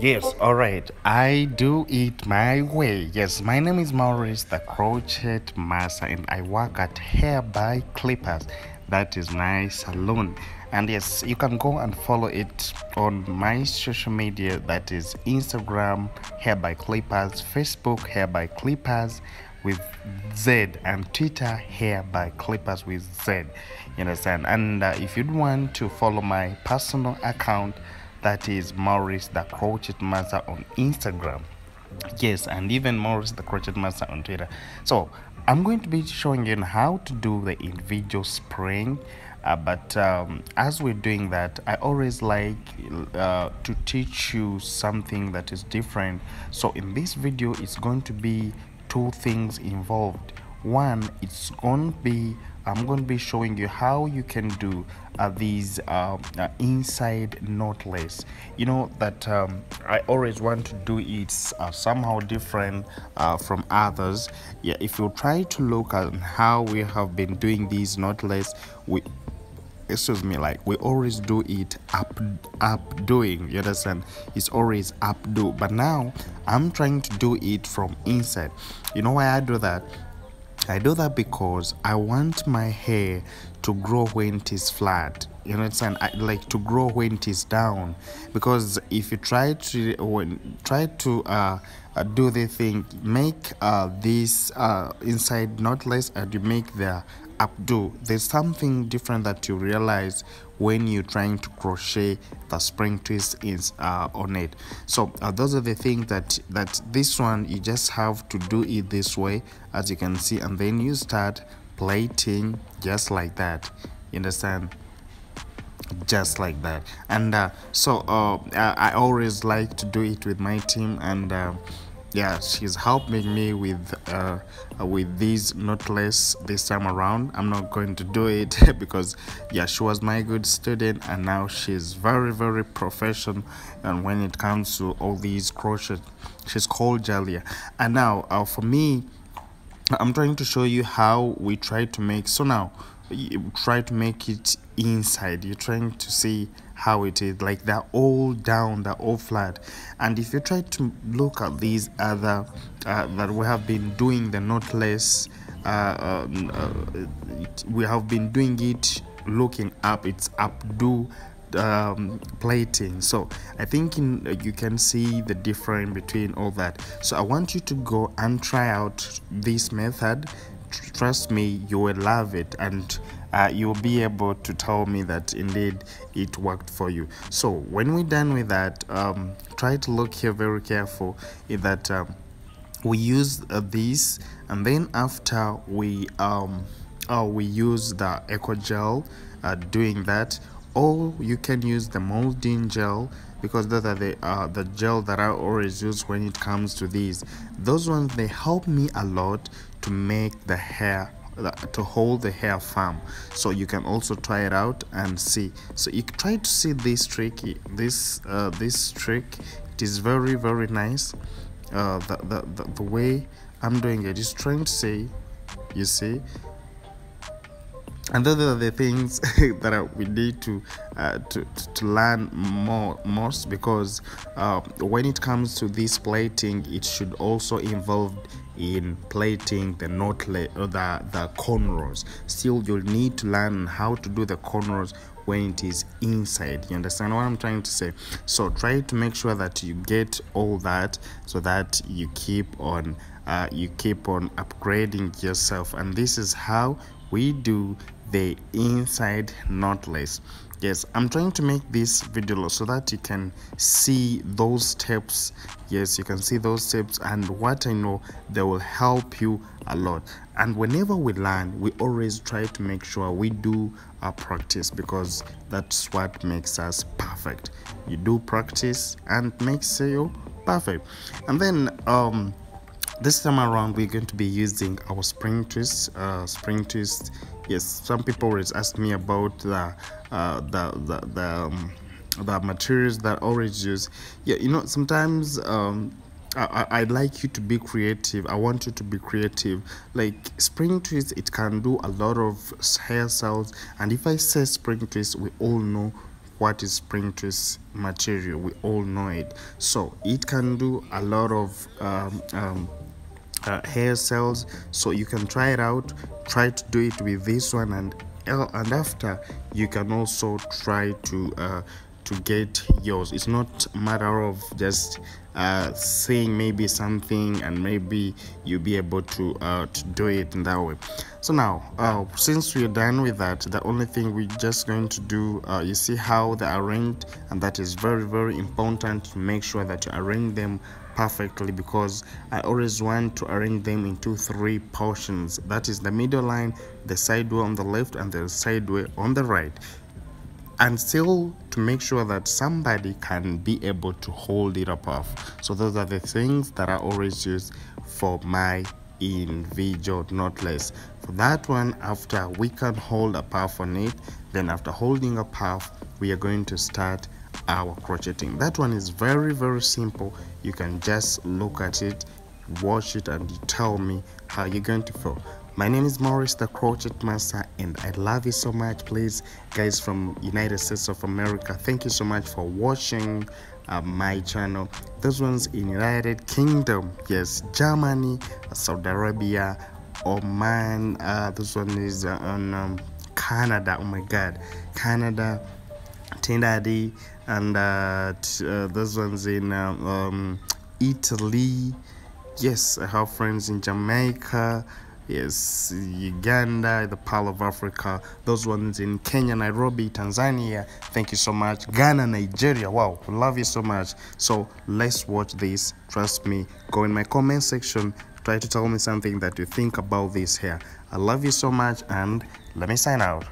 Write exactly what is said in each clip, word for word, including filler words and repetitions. Yes, alright, I do it my way. Yes, my name is Maurice the Crochet Master and I work at Hair by Clippers. That is my salon. And yes, you can go and follow it on my social media. That is Instagram, Hair by Clippers, Facebook, Hair by Clippers with Z, and Twitter, Hair by Clippers with Z. You understand? And uh, if you'd want to follow my personal account, that is Maurice the Crochet Master on Instagram. Yes, and even Maurice the Crochet Master on Twitter. So I'm going to be showing you how to do the individual spraying, uh, but um, as we're doing that, I always like uh, to teach you something that is different. So in this video, it's going to be two things involved. One, it's going to be I'm going to be showing you how you can do uh, these uh, uh, inside knotless. You know that um, I always want to do it uh, somehow different uh, from others. Yeah, if you try to look at how we have been doing these knotless, we excuse me, like we always do it up up doing. You understand? It's always updo. But now I'm trying to do it from inside. You know why I do that? I do that because I want my hair to grow when it is flat. You know what I'm saying? I like to grow when it is down, because if you try to when try to uh, do the thing, make uh, this uh, inside knotless, and you make the updo, there's something different that you realize when you're trying to crochet the spring twist is uh, on it. So uh, those are the things that that this one you just have to do it this way, as you can see, and then you start plaiting just like that. You understand? Just like that. And uh, so uh, I always like to do it with my team, and uh, yeah, she's helping me with uh, with these knotless this time around. I'm not going to do it because yeah, she was my good student, and now she's very very professional. And when it comes to all these crochet, she's called Jalia. And now uh, for me, I'm trying to show you how we try to make. So now you try to make it inside. You're trying to see how it is, like they're all down, they're all flat. And if you try to look at these other uh, that we have been doing the knotless, uh, uh, uh, we have been doing it looking up. It's updo um, plating. So I think in, uh, you can see the difference between all that. So I want you to go and try out this method. Trust me, you will love it, and uh, you'll be able to tell me that indeed it worked for you. So when we're done with that, um, try to look here very careful that um, we use uh, this, and then after we um, oh, we use the Eco Gel uh, doing that, or you can use the Molding Gel, because those are the uh, the gel that I always use when it comes to these. Those ones, they help me a lot to make the hair, to hold the hair firm. So you can also try it out and see. So you try to see this trick, this uh, this trick. It is very very nice. Uh, the, the, the, the way I'm doing it is trying to see, you see. And those are the things that are, we need to, uh, to to learn more most, because uh, when it comes to this plating, it should also involve in plating the knotless or the the cornrows. Still, you'll need to learn how to do the cornrows when it is inside. You understand what I'm trying to say? So try to make sure that you get all that, so that you keep on uh, you keep on upgrading yourself. And this is how we do the inside knotless. Yes, I'm trying to make this video so that you can see those steps. Yes, you can see those steps, and what I know, they will help you a lot. And whenever we learn, we always try to make sure we do our practice, because that's what makes us perfect. You do practice and makes you perfect. And then um this time around, we're going to be using our spring twist. Uh, spring twist. Yes, some people always ask me about the uh, the the the, um, the materials that I always use. Yeah, you know, sometimes um, I, I I'd like you to be creative. I want you to be creative. Like spring twist, it can do a lot of hair cells. And if I say spring twist, we all know what is spring twist material, we all know it. So it can do a lot of um, um, uh, hair cells, so you can try it out, try to do it with this one, and and after you can also try to uh, to get yours. It's not a matter of just uh, saying maybe something and maybe you'll be able to uh, to do it in that way. So now uh, since we're done with that, the only thing we're just going to do, uh, you see how they are arranged, and that is very very important to make sure that you arrange them perfectly, because I always want to arrange them into three portions. That is the middle line, the sideway on the left, and the sideway on the right, and still to make sure that somebody can be able to hold it up off. So those are the things that I always use for my individual knotless. For that one, after we can hold a puff on it, then after holding a puff, we are going to start our crocheting. That one is very very simple. You can just look at it, watch it, and you tell me how you're going to feel. My name is Maurice the Crochet Master, and I love you so much. Please guys from United States of America, thank you so much for watching uh, my channel. This one's in United Kingdom, yes, Germany, Saudi Arabia, Oman, uh, this one is uh, on um, Canada, oh my god, Canada, Trinidad, and uh, uh, this one's in uh, um, Italy. Yes, I have friends in Jamaica. Yes, Uganda, the Pearl of Africa. Those ones in Kenya, Nairobi, Tanzania. Thank you so much. Ghana, Nigeria. Wow, love you so much. So let's watch this. Trust me. Go in my comment section. Try to tell me something that you think about this hair. I love you so much, and let me sign out.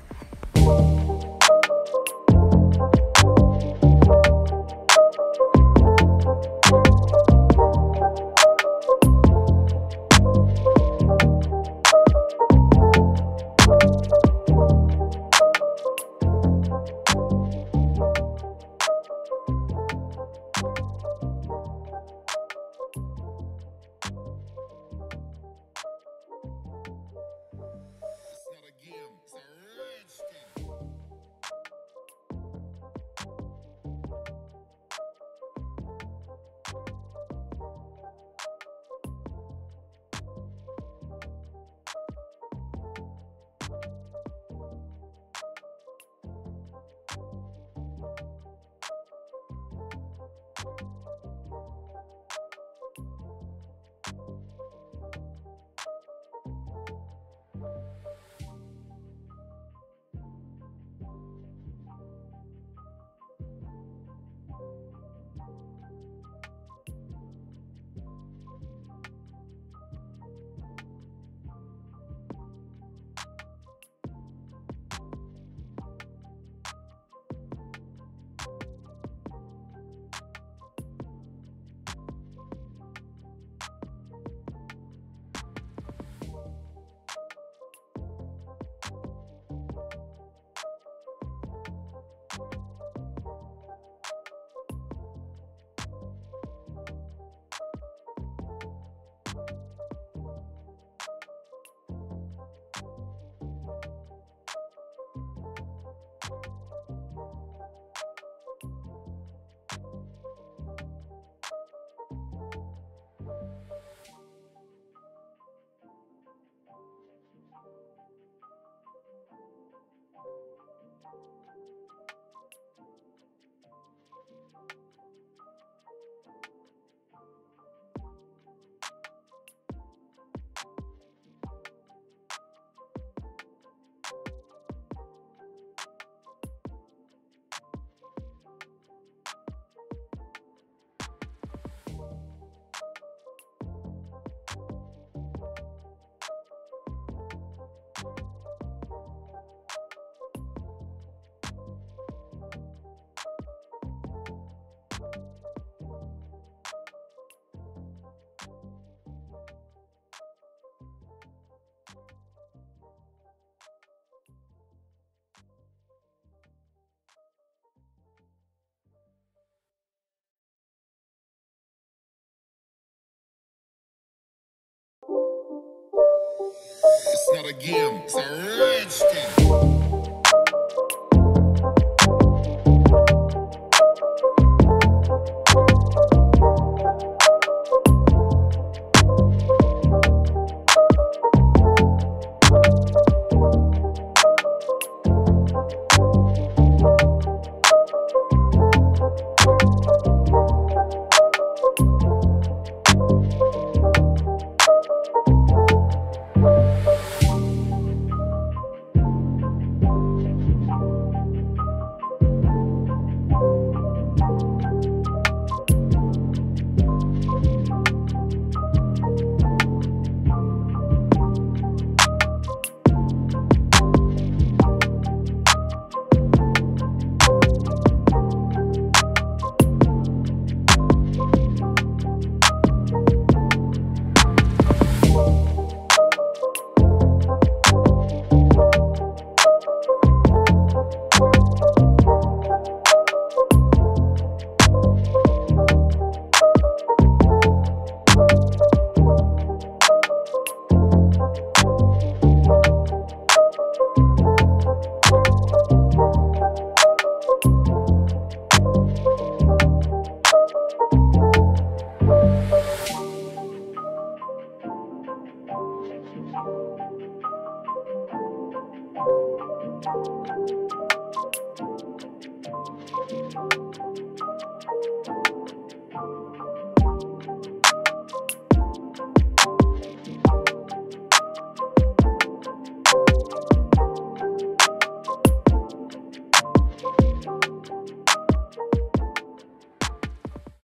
It's not a game, it's a rich thing.